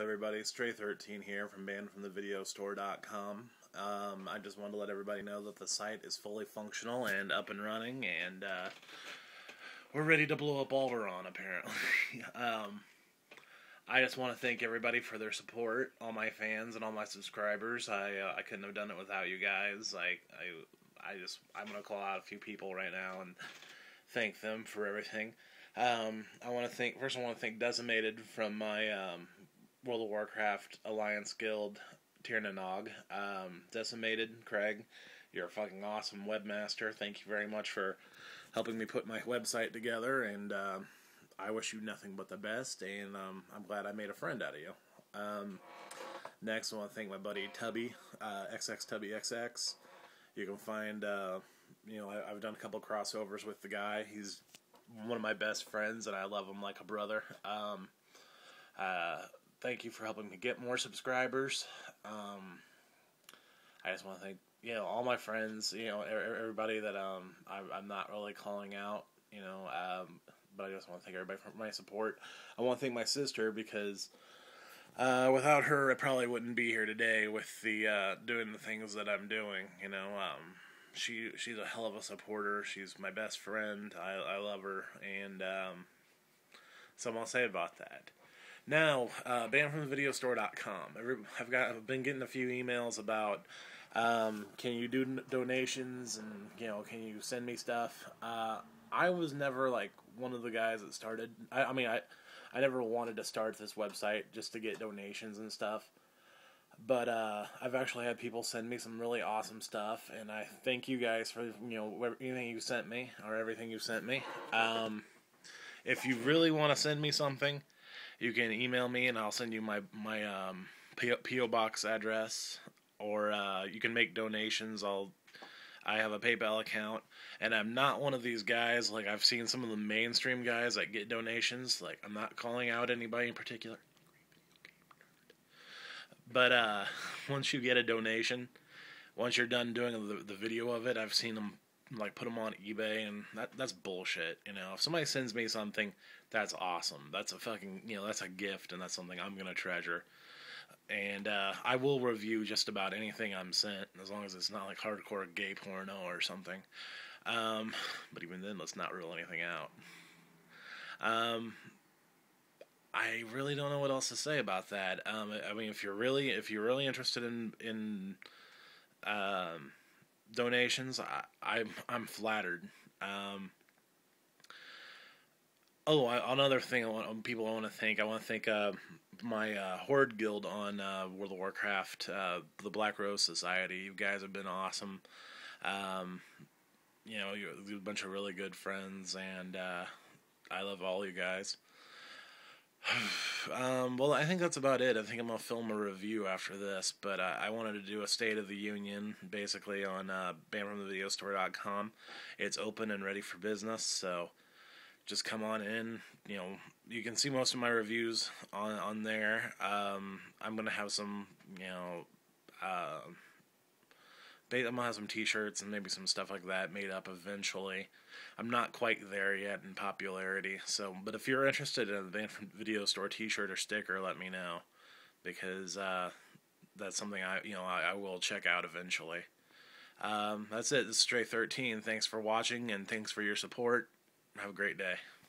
everybody? Stray13 here from Banned from the video store.com. I just wanted to let everybody know that the site is fully functional and up and running, and we're ready to blow up all we're on, apparently. I just want to thank everybody for their support, all my fans and all my subscribers. I couldn't have done it without you guys. I'm gonna call out a few people right now and thank them for everything. I want to thank Desimated from my World of Warcraft Alliance Guild, Tierna Nog. Desimated, Craig, you're a fucking awesome webmaster. Thank you very much for helping me put my website together, and I wish you nothing but the best, and I'm glad I made a friend out of you. Next, I want to thank my buddy Tubby, XX Tubby XX. You can find, I've done a couple crossovers with the guy. He's one of my best friends, and I love him like a brother. Thank you for helping me get more subscribers. I just want to thank, all my friends, everybody that I'm not really calling out, but I just want to thank everybody for my support. I want to thank my sister, because without her, I probably wouldn't be here today with the doing the things that I'm doing, She's a hell of a supporter. She's my best friend. I love her, and so I'll say about that. Now, BannedFromTheVideoStore.com. I've been getting a few emails about can you do donations, and can you send me stuff. I was never like one of the guys that started. I never wanted to start this website just to get donations and stuff. But I've actually had people send me some really awesome stuff, and I thank you guys for everything you sent me. If you really want to send me something, you can email me, and I'll send you my PO box address, or you can make donations. I have a PayPal account, and I'm not one of these guys like I've seen some of the mainstream guys that get donations. Like, I'm not calling out anybody in particular. But once you get a donation, once you're done doing the video of it, I've seen them like put them on eBay, and that's bullshit. If somebody sends me something, that's awesome. That's a fucking that's a gift, and that's something I'm gonna treasure. And I will review just about anything I'm sent, as long as it's not like hardcore gay porno or something. But even then, let's not rule anything out. I really don't know what else to say about that. If you're really interested in donations, I'm flattered. Another thing I want to thank. I want to thank my Horde Guild on World of Warcraft, the Black Rose Society. You guys have been awesome. You're a bunch of really good friends, and I love all you guys. Well, I think that's about it. I think I'm going to film a review after this, but I wanted to do a State of the Union, basically, on BannedFromTheVideoStore.com. It's open and ready for business, so just come on in. You can see most of my reviews on there. I'm going to have some, I'm going to have some t-shirts and maybe some stuff like that made up eventually. I'm not quite there yet in popularity, but if you're interested in a Banned from the Video Store t-shirt or sticker, let me know, because that's something I will check out eventually. That's it. This is Stray13. Thanks for watching, and thanks for your support. Have a great day.